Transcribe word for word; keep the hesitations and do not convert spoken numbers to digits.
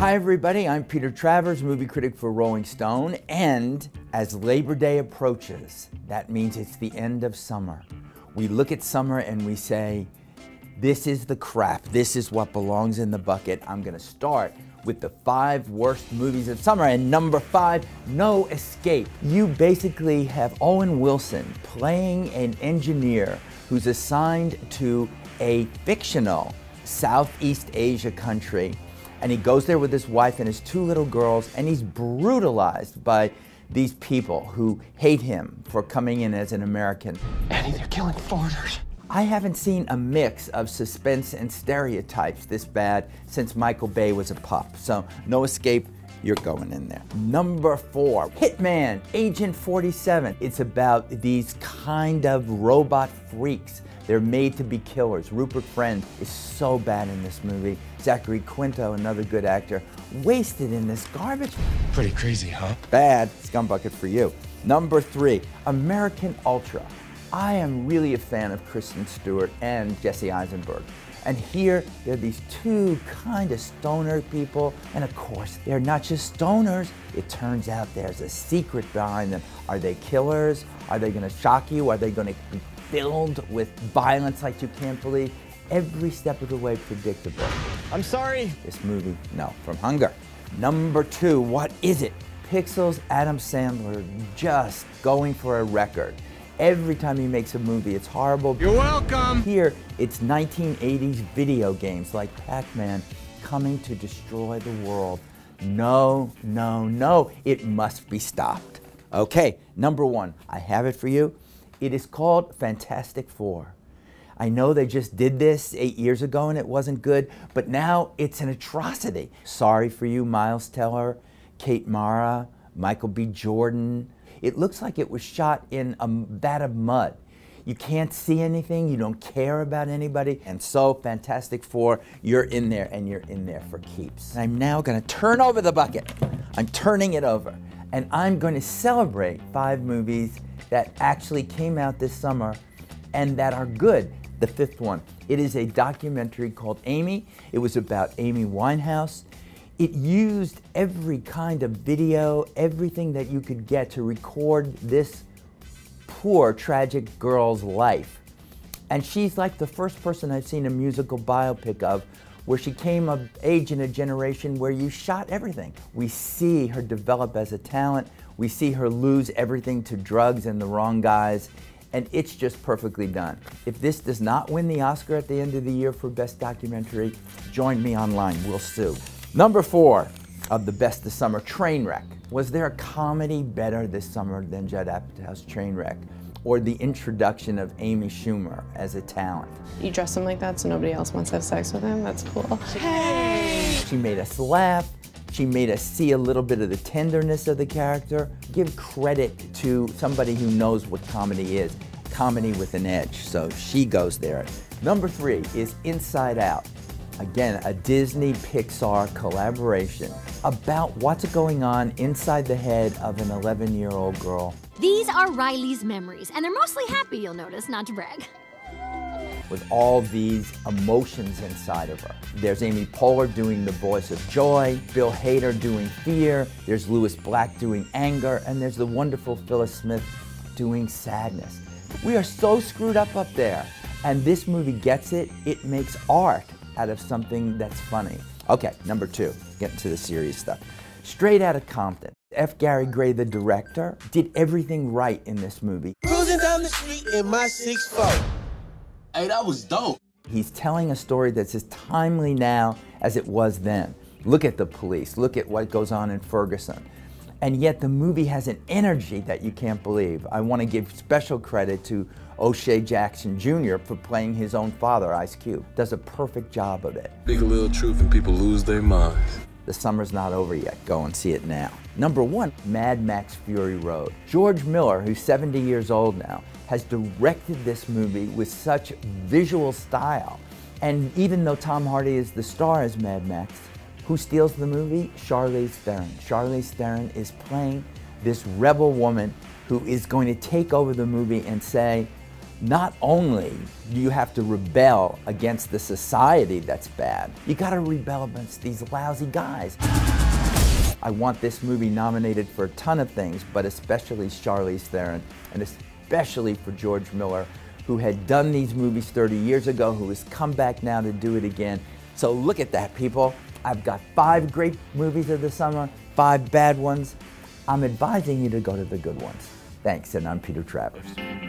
Hi everybody, I'm Peter Travers, movie critic for Rolling Stone, and as Labor Day approaches, that means it's the end of summer. We look at summer and we say, this is the crap, this is what belongs in the bucket. I'm gonna start with the five worst movies of summer, and number five, No Escape. You basically have Owen Wilson playing an engineer who's assigned to a fictional Southeast Asia country, and he goes there with his wife and his two little girls, and he's brutalized by these people who hate him for coming in as an American. Annie, they're killing foreigners. I haven't seen a mix of suspense and stereotypes this bad since Michael Bay was a pup, so No Escape, you're going in there. Number four, Hitman, Agent forty-seven. It's about these kind of robot freaks. They're made to be killers. Rupert Friend is so bad in this movie. Zachary Quinto, another good actor, wasted in this garbage. Pretty crazy, huh? Bad scumbucket for you. Number three, American Ultra. I am really a fan of Kristen Stewart and Jesse Eisenberg. And here, there are these two kind of stoner people. And of course, they're not just stoners. It turns out there's a secret behind them. Are they killers? Are they gonna shock you? Are they gonna be filled with violence like you can't believe? Every step of the way predictable. I'm sorry. This movie, no, from hunger. Number two, what is it? Pixels, Adam Sandler just going for a record. Every time he makes a movie, it's horrible. You're welcome. Here, it's nineteen eighties video games like Pac-Man coming to destroy the world. No, no, no, it must be stopped. Okay, number one, I have it for you. It is called Fantastic Four. I know they just did this eight years ago and it wasn't good, but now it's an atrocity. Sorry for you, Miles Teller, Kate Mara, Michael B. Jordan. It looks like it was shot in a vat of mud. You can't see anything, you don't care about anybody, and so Fantastic Four, you're in there, and you're in there for keeps. I'm now gonna turn over the bucket. I'm turning it over, and I'm gonna celebrate five movies that actually came out this summer and that are good. The fifth one, it is a documentary called Amy. It was about Amy Winehouse. It used every kind of video, everything that you could get to record this poor, tragic girl's life. And she's like the first person I've seen a musical biopic of, where she came of age in a generation where you shot everything. We see her develop as a talent. We see her lose everything to drugs and the wrong guys. And it's just perfectly done. If this does not win the Oscar at the end of the year for Best Documentary, join me online, we'll sue. Number four of the best this summer, Trainwreck. Was there a comedy better this summer than Judd Apatow's Trainwreck? Or the introduction of Amy Schumer as a talent? You dress him like that so nobody else wants to have sex with him? That's cool. Hey! She made us laugh. She made us see a little bit of the tenderness of the character. Give credit to somebody who knows what comedy is. Comedy with an edge, so she goes there. Number three is Inside Out. Again, a Disney-Pixar collaboration about what's going on inside the head of an eleven-year-old girl. These are Riley's memories, and they're mostly happy, you'll notice, not to brag. With all these emotions inside of her. There's Amy Poehler doing the voice of joy, Bill Hader doing fear, there's Lewis Black doing anger, and there's the wonderful Phyllis Smith doing sadness. We are so screwed up up there, and this movie gets it. It makes art out of something that's funny. Okay, number two, getting to the serious stuff. Straight Outta Compton. F. Gary Gray, the director, did everything right in this movie. Cruising down the street in my six four. Hey, that was dope. He's telling a story that's as timely now as it was then. Look at the police, look at what goes on in Ferguson. And yet the movie has an energy that you can't believe. I want to give special credit to O'Shea Jackson Junior for playing his own father, Ice Cube. Does a perfect job of it. Big little truth and people lose their minds. The summer's not over yet. Go and see it now. Number one, Mad Max Fury Road. George Miller, who's seventy years old now, has directed this movie with such visual style. And even though Tom Hardy is the star as Mad Max, who steals the movie? Charlize Theron. Charlize Theron is playing this rebel woman who is going to take over the movie and say, not only do you have to rebel against the society that's bad, you gotta rebel against these lousy guys. I want this movie nominated for a ton of things, but especially Charlize Theron, and especially for George Miller, who had done these movies thirty years ago, who has come back now to do it again. So look at that, people. I've got five great movies of the summer, five bad ones. I'm advising you to go to the good ones. Thanks, and I'm Peter Travers.